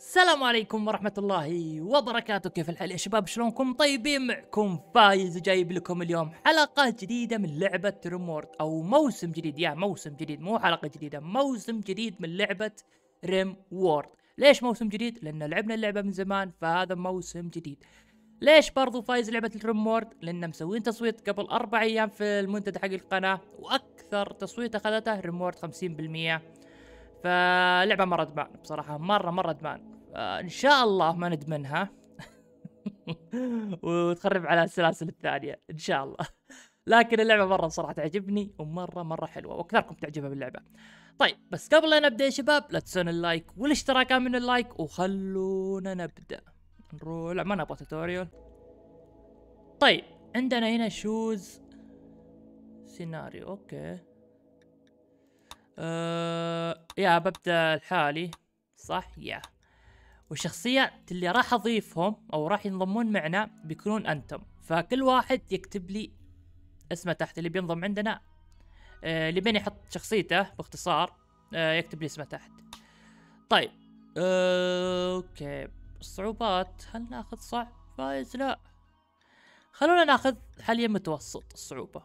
السلام عليكم ورحمة الله وبركاته. كيف الحال يا شباب؟ شلونكم؟ طيبين؟ معكم فايز جايب لكم اليوم حلقة جديدة من لعبة ريم وورد، أو موسم جديد، يا موسم جديد مو حلقة جديدة، موسم جديد من لعبة ريم وورد. ليش موسم جديد؟ لأن لعبنا اللعبة من زمان فهذا موسم جديد. ليش برضو فايز لعبة ريم وورد؟ لأن مسوين تصويت قبل 4 أيام في المنتدى حق القناة، وأكثر تصويت أخذته ريم وورد 50%، فلعبة مرة ادمان بصراحة، مرة ادمان. ان شاء الله ما ندمنها وتخرب على السلاسل الثانيه ان شاء الله. لكن اللعبه مره بصراحه تعجبني، ومره حلوه، واكثركم تعجبها باللعبه. طيب بس قبل لا نبدا يا شباب لا تنسون اللايك والاشتراك من اللايك، وخلونا نبدا. نروح، ما نبغى توتوريال. طيب عندنا هنا شوز سيناريو، اوكي. يا ببدا الحالي صح، يا والشخصيات اللي راح اضيفهم او راح ينضمون معنا بيكونون انتم، فكل واحد يكتب لي اسمه تحت، اللي بينضم عندنا اللي بين يحط شخصيته باختصار يكتب لي اسمه تحت. طيب اوكي الصعوبات، هل ناخذ صعب فايز؟ لا، خلونا ناخذ حاليا متوسط الصعوبة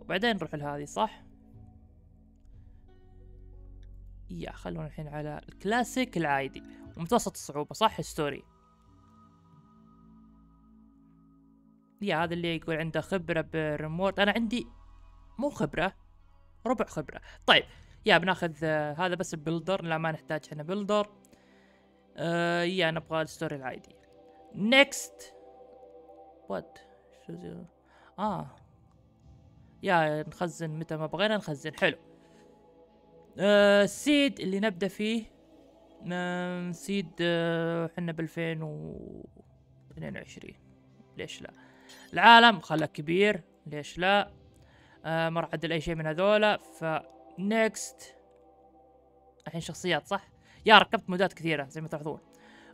وبعدين نروح لهذه صح. يا خلونا الحين على الكلاسيك العادي ومتوسط الصعوبة صح ستوري. يا هذا اللي يقول عنده خبرة بالريموت، أنا عندي مو خبرة، ربع خبرة. طيب يا بناخذ هذا بس البلدر، لا ما نحتاج احنا بلدر. يا نبغى الستوري العادي. نيكست وات شو زي يا نخزن متى ما بغينا نخزن. حلو. السيد اللي نبدأ فيه سيد حنا ب2022، ليش لا. العالم خله كبير، ليش لا. ما راح أعدل أي شيء من هذولا. فنكست الحين شخصيات صح. يا ركبت مودات كثيرة زي ما تلاحظون،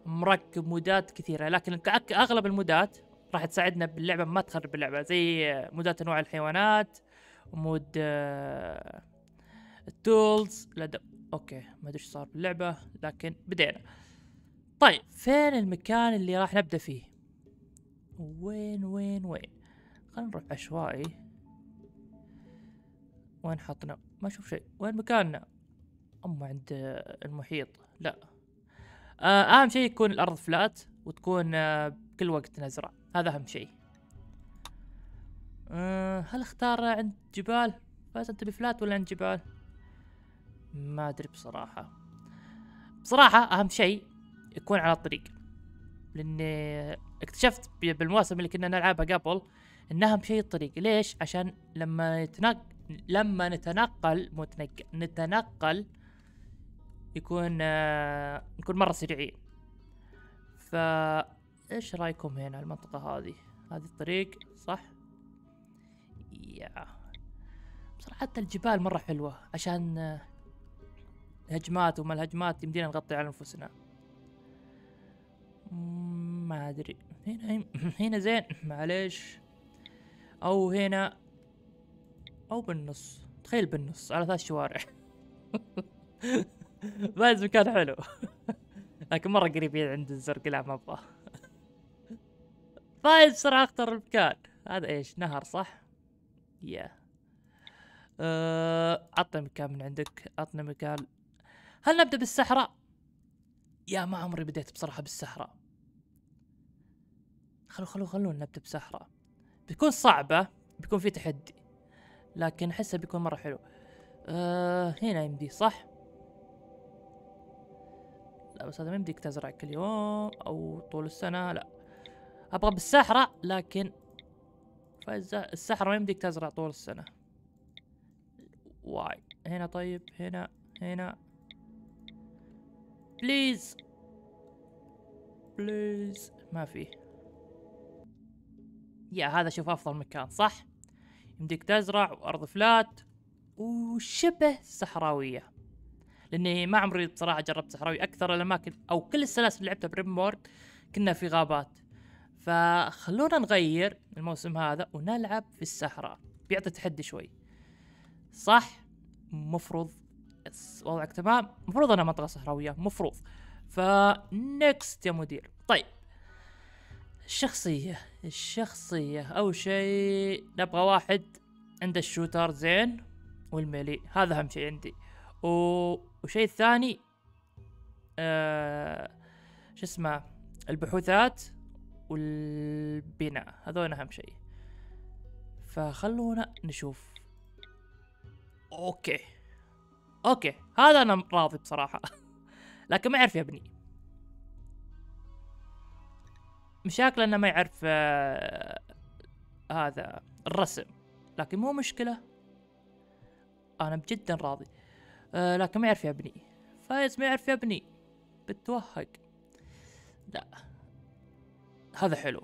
مركب مودات كثيرة، لكن أغلب المودات راح تساعدنا باللعبة ما تخرب اللعبة، زي مودات أنواع الحيوانات، مود التولز لدى. اوكي ما ادري ايش صار باللعبه لكن بدينا. طيب فين المكان اللي راح نبدا فيه؟ وين وين وين؟ خلينا نروح عشوائي. وين حطنا؟ ما اشوف شيء، وين مكاننا؟ اما عند المحيط، لا. اهم شيء يكون الارض فلات وتكون بكل وقت نزرع، هذا اهم شيء. هل اختار عند جبال؟ فاز انت بفلات ولا عند جبال؟ ما ادري بصراحة. اهم شيء يكون على الطريق، لاني اكتشفت بالمواسم اللي كنا نلعبها قبل ان اهم شيء الطريق. ليش؟ عشان لما نتنقل نتنقل يكون نكون مرة سريعين. فايش رايكم هنا المنطقة هذه؟ هذه الطريق صح؟ يا بصراحة حتى الجبال مرة حلوة عشان هجمات وما الهجمات يمدينا نغطي على انفسنا. ما ادري هنا زين معليش، او هنا او بالنص، تخيل بالنص على 3 شوارع بس مكان حلو لكن مره قريبين عند الزرق، لا ما ابغاه. فايز بسرعه اختار المكان هذا. ايش؟ نهر صح؟ يا عطنا مكان من عندك، عطنا مكان. هل نبدأ بالصحراء؟ يا ما عمري بديت بصراحة بالصحراء. خلونا نبدأ بالصحراء، بتكون صعبة، بيكون في تحدي، لكن أحسها بيكون مرة حلو. هنا يمدي صح؟ لا بس هذا ما يمديك تزرع كل يوم أو طول السنة، لا. أبغى بالصحراء لكن الصحراء ما يمديك تزرع طول السنة. واي هنا. طيب هنا بليز ما في. يا هذا شوف افضل مكان صح، يمديك تزرع وارض فلات وشبه صحراويه، لاني ما عمري بصراحه جربت صحراوي. اكثر الاماكن او كل السلاسل اللي لعبتها بريم وورد كنا في غابات، فخلونا نغير الموسم هذا ونلعب في الصحراء، بيعطي تحدي شوي صح. مفروض وضعك تمام. مفروض أنا منطقة صحراوية مفروض. فنكست يا مدير. طيب الشخصية أو شيء نبغى واحد عنده الشوتر زين والميلي، هذا أهم شيء عندي. وشيء الثاني شو اسمه، البحوثات والبناء، هذول أهم شيء. فخلونا نشوف. اوكي هذا انا راضي بصراحة. لكن ما يعرف يبني، مشاكله انه ما يعرف هذا الرسم، لكن مو مشكلة، انا جدا راضي. لكن ما يعرف يبني، فايز ما يعرف يبني، بتوهق. لا هذا حلو،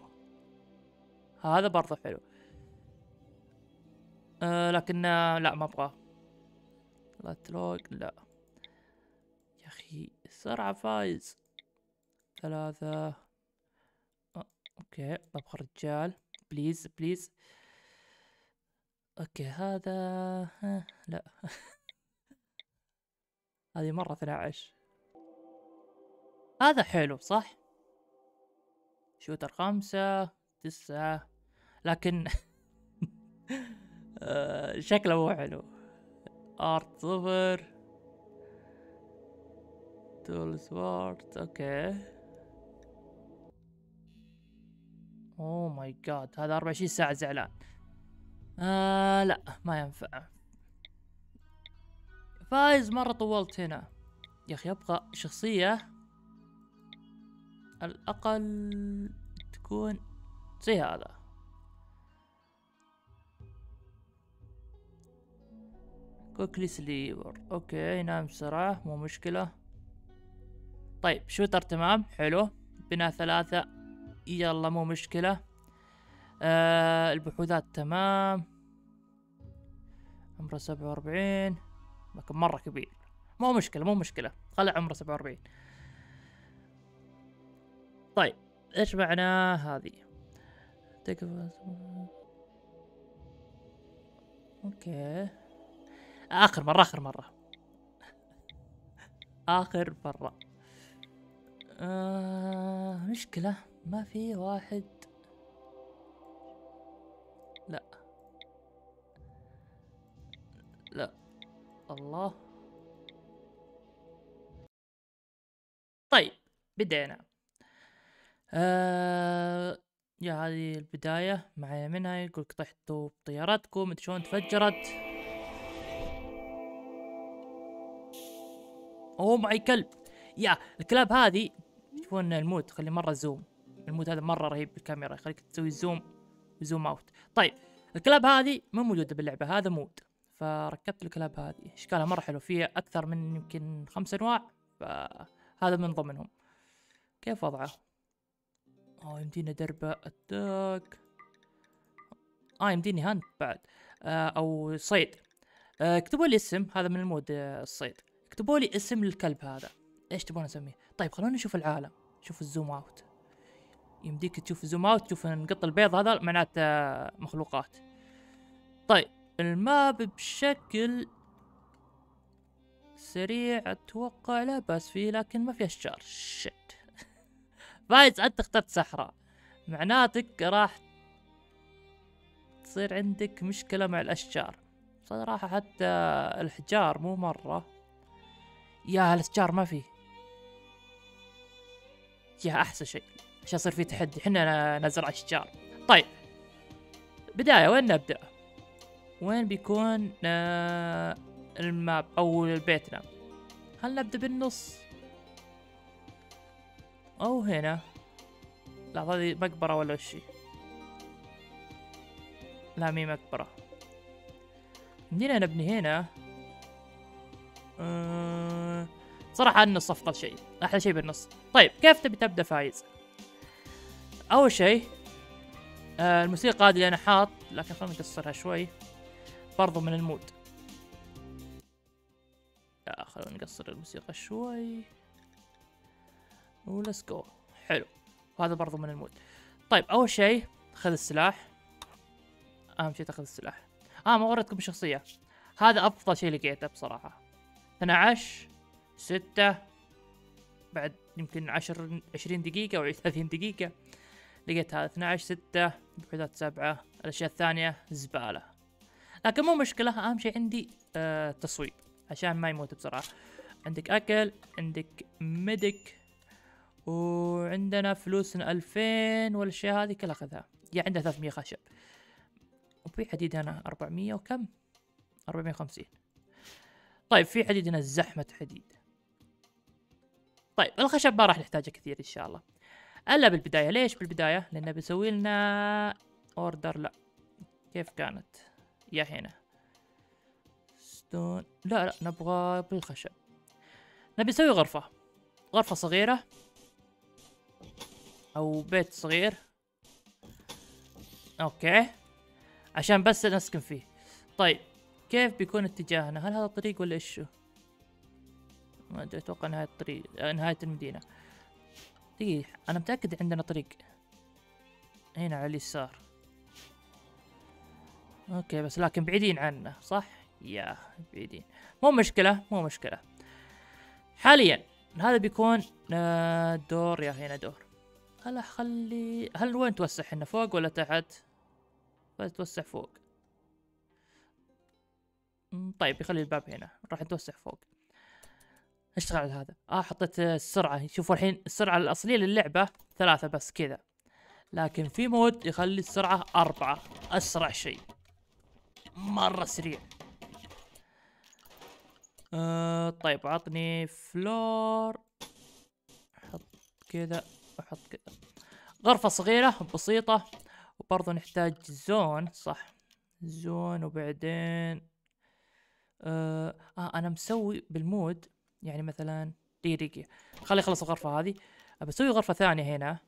هذا برضه حلو. لكن لا ما ابغاه. لا تروق، لا يا اخي بسرعة فايز. 3 اوكي ابغى رجال بليز بليز. اوكي هذا لا. هذه مرة 12. هذا حلو صح؟ شوتر 5 9 لكن شكله مو حلو. ارت 0 تول سوارت. اوكي اوه ماي جاد، هذا 24 ساعة زعلان. لا ما ينفع. فايز مرة طولت هنا يا اخي. ابغى شخصية على الاقل تكون زي هذا. كوكلي سليبر اوكي، ينام بسرعة مو مشكلة. طيب شوتر تمام حلو. بناء 3 يلا مو مشكلة. البحوثات تمام. عمره 47 لكن مرة كبير، مو مشكلة مو مشكلة، خلي عمره 47. طيب ايش معنى هذه؟ اوكي آخر مرة مشكلة ما في واحد. لا الله. طيب بدينا. يا هذه البداية معايا منها. يقولك طحتوا بطياراتكم، مدري شلون تفجرت. اوه معي كلب. يا الكلاب هذه تشوفون المود، خلي مره زوم. المود هذا مره رهيب بالكاميرا، يخليك تسوي زوم وزوم اوت. طيب الكلاب هذه مو موجوده باللعبه، هذا مود. فركبت الكلاب هذه، اشكالها مره حلو، فيها اكثر من يمكن 5 انواع، فهذا من ضمنهم. كيف وضعه؟ يمديني دربه اتاك. يمديني هاند بعد. او صيد. اكتبوا لي اسم، هذا من المود الصيد. اكتبوا لي اسم للكلب هذا، ايش تبون اسميه؟ طيب خلونا نشوف العالم. شوف الزوم اوت، يمديك تشوف الزوم اوت، تشوف النقط البيض، هذا معناته مخلوقات. طيب الماب بشكل سريع اتوقع لا باس فيه، لكن ما فيه اشجار. شت فايز انت اخترت صحراء، معناتك راح تصير عندك مشكلة مع الاشجار صراحة. حتى الحجار مو مرة. يا الاشجار ما فيه، يا احسن شيء عشان يصير في تحدي، احنا نزرع اشجار. طيب بداية وين نبدأ؟ وين بيكون الماب او بيتنا؟ هل نبدأ بالنص او هنا؟ لا هذه مقبرة ولا شي. لا مي مقبرة. منين نبني هنا؟ صراحة النص أفضل شيء، أحلى شيء بالنص. طيب كيف تبي تبدأ فايز؟ أول شيء الموسيقى هذه اللي أنا حاط، لكن خلنا نقصرها شوي برضو من المود. لا خلونا نقصر الموسيقى شوي وليتس جو. حلو هذا برضو من المود. طيب أول شيء خذ السلاح، أهم شيء تاخذ السلاح. ما وريتكم الشخصية، هذا أفضل شيء لقيته بصراحة. 12 6 بعد يمكن 20 دقيقة أو 30 دقيقة لقيت هذا 12 6 بحوثات 7. الأشياء الثانية زبالة، لكن مو مشكلة، أهم شيء عندي تصويب عشان ما يموت بسرعة. عندك أكل، عندك ميدك، وعندنا فلوسنا 2000 والأشياء هذه كلها أخذها. يعني عندنا 300 خشب، وفي حديد هنا 400 وكم 450. طيب في حديد هنا، زحمة حديد. طيب الخشب ما راح نحتاجه كثير إن شاء الله إلا بالبداية. ليش بالبداية؟ لأنه بيسوي لنا أوردر. لا كيف كانت يا هنا ستون، لا لا نبغى بالخشب. نبي نسوي غرفة صغيرة أو بيت صغير، أوكي، عشان بس نسكن فيه. طيب كيف بيكون اتجاهنا؟ هل هذا الطريق ولا إيشو؟ ما أدري، أتوقع نهاية الطريق، نهاية المدينة. دقيقة أنا متأكد عندنا طريق هنا على اليسار. أوكي بس لكن بعيدين عنا صح؟ يا بعيدين، مو مشكلة. حاليا هذا بيكون دور، يا هنا دور. هل وين توسع؟ هنا فوق ولا تحت؟ توسع فوق. طيب يخلي الباب هنا، راح نتوسع فوق. اشتغل على هذا. حطيت السرعة، شوفوا الحين السرعة الأصلية للعبة 3 بس كذا، لكن في مود يخلي السرعة 4، أسرع شيء، مرة سريع. طيب عطني فلور، حط كذا وحط كذا. غرفة صغيرة بسيطة، وبرضه نحتاج زون صح، زون. وبعدين انا مسوي بالمود، يعني مثلا دقيقة خلي اخلص الغرفة هذه، بسوي غرفة ثانية هنا.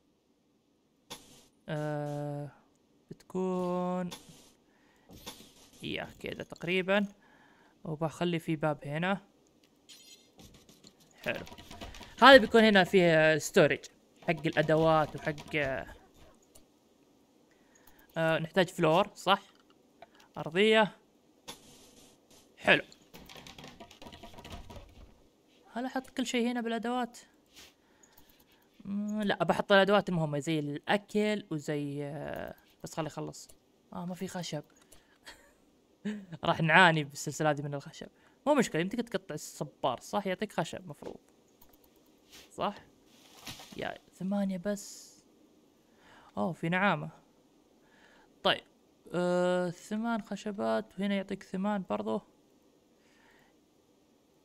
بتكون كذا تقريبا، وبخلي في باب هنا. حلو، هذا بيكون هنا فيه ستورج حق الادوات وحق نحتاج فلور صح، ارضية. حلو، هل احط كل شيء هنا بالادوات؟ لا بحط الادوات المهمة زي الاكل وزي بس خلي اخلص. ما في خشب راح نعاني بالسلسلة هذه من الخشب. مو مشكلة، يمديك تقطع الصبار صح، يعطيك خشب مفروض صح. يا 8 بس، في نعامة. طيب 8 خشبات، وهنا يعطيك 8 برضو.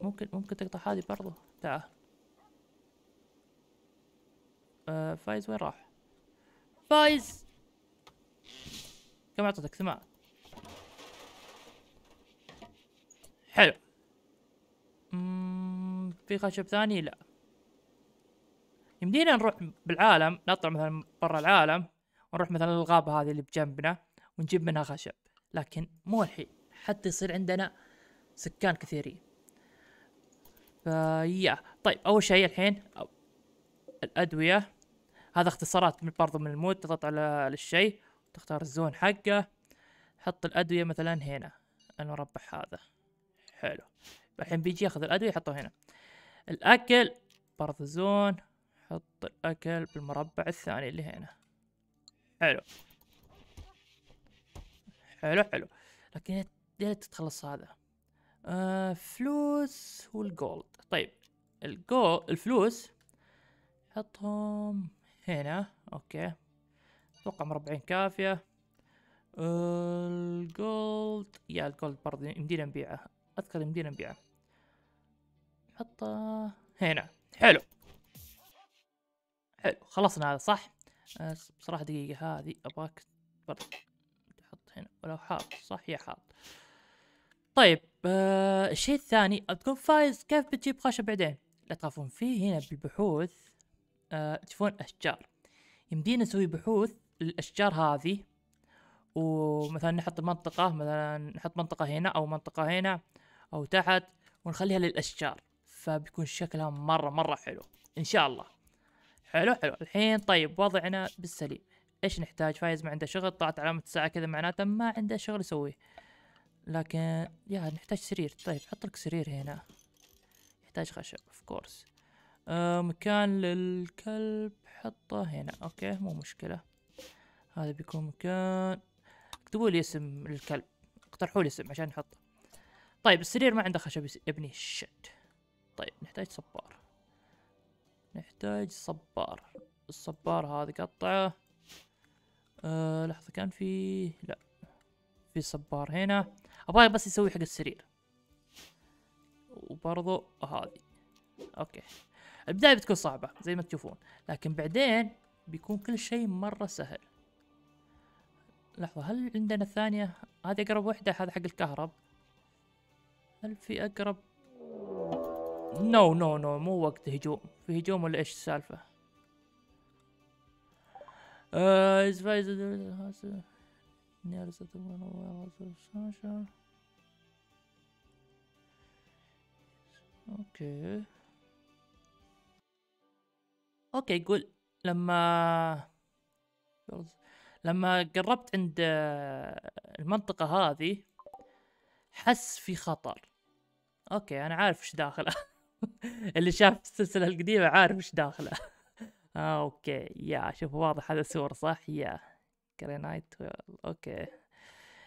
ممكن تقطع هذه برضو. تعال فايز، وين راح فايز؟ كم اعطتك؟ 8. حلو. في خشب ثاني؟ لا، يمدينا نروح بالعالم، نطلع مثلا برا العالم ونروح مثلا الغابة هذه اللي بجنبنا ونجيب منها خشب، لكن مو الحين حتى يصير عندنا سكان كثيرين. فيا طيب اول شيء الحين الادوية، هذا اختصارات برضو من المود، تضغط على الشيء تختار الزون حقه، حط الادوية مثلا هنا المربع هذا. حلو، الحين بيجي ياخذ الادوية يحطه هنا. الاكل برضو زون، حط الاكل بالمربع الثاني اللي هنا. حلو حلو حلو، لكن يا ريت تتخلص هذا. فلوس والجولد. طيب الفلوس حطهم هنا، اوكي اتوقع مربعين كافية. الجولد، يا الجولد برضه يمدينا نبيعه، اذكر يمدينا نبيعه، حطه هنا. حلو حلو، خلصنا هذا صح. بصراحة دقيقة هذه ابغاك برضه تحط هنا، ولو حاط صح يا حاط. طيب الشيء الثاني بتكون فايز كيف بتجيب خشب بعدين. لا تخافون، في هنا بالبحوث تشوفون اشجار، يمدينا نسوي بحوث للاشجار هذه، ومثلا نحط منطقة، مثلا نحط منطقة هنا او منطقة هنا او تحت، ونخليها للاشجار، فبيكون شكلها مرة حلو ان شاء الله. حلو الحين. طيب وضعنا بالسليم، ايش نحتاج؟ فايز ما عنده شغل، طلعت علامة الساعة كذا معناته ما عنده شغل يسويه، لكن نحتاج سرير. طيب حط لك سرير هنا، يحتاج خشب اوف كورس. مكان للكلب حطه هنا، اوكي مو مشكلة. هذا بيكون مكان. اكتبوا لي اسم الكلب، اقترحوا لي اسم عشان نحطه. طيب السرير ما عنده خشب يبني الشت. طيب نحتاج صبار، نحتاج صبار. الصبار هذا قطعه. لحظة كان في، لا في صبار هنا. ابغاه بس يسوي حق السرير، وبرضو هذه. اوكي البداية بتكون صعبة زي ما تشوفون، لكن بعدين بيكون كل شيء مرة سهل. لحظة، هل عندنا الثانية؟ هذه اقرب وحدة، هذا حق الكهرب. هل في اقرب؟ نو نو نو، مو وقت هجوم. في هجوم ولا ايش السالفة؟ اوكي يقول لما قربت عند المنطقة هذه حس في خطر. اوكي انا عارف ايش داخله. اللي شاف السلسلة القديمة عارف ايش داخله. اوكي يا شوف، واضح هذا سور صح؟ يا كرينايت. اوكي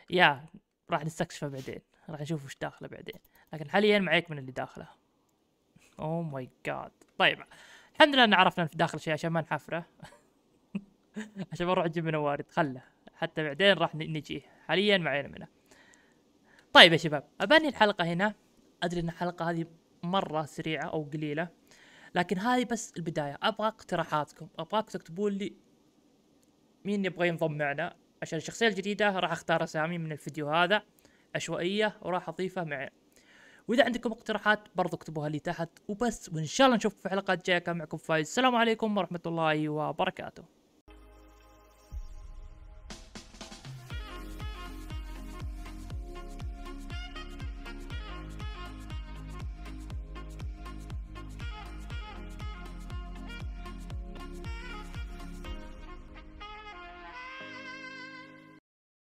يا راح نستكشفه بعدين، راح نشوف ايش داخله بعدين، لكن حاليا معاك من اللي داخله. اوه ماي جاد. طيب الحمد لله ان عرفنا في داخل شيء عشان ما نحفره. عشان بنروح نجيب منه وارد، خله حتى بعدين راح نجيه، حاليا معينا منه. طيب يا شباب اباني الحلقة هنا. ادري ان الحلقة هذه مرة سريعة او قليلة، لكن هذه بس البداية. ابغى اقتراحاتكم، ابغاك تكتبوا لي مين يبغى ينضم معنا، عشان الشخصية الجديدة راح اختار اسامي من الفيديو هذا عشوائية وراح اضيفها معي. واذا عندكم اقتراحات برضو اكتبوها لي تحت وبس، وان شاء الله نشوفكم في حلقات جايه. كان معكم فايز، السلام عليكم ورحمه الله وبركاته.